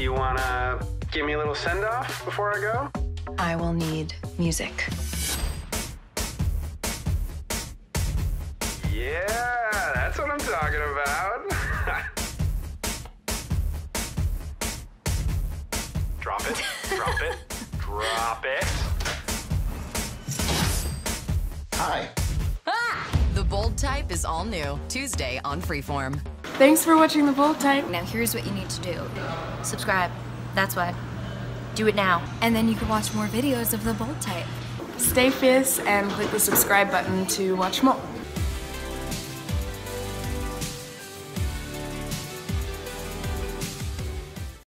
You wanna give me a little send-off before I go? I will need music. Yeah, that's what I'm talking about. Drop it, drop it, drop it. Hi. The Bold Type is all new, Tuesday on Freeform. Thanks for watching The Bold Type. Now here's what you need to do. Subscribe, that's what. Do it now. And then you can watch more videos of The Bold Type. Stay fierce and click the subscribe button to watch more.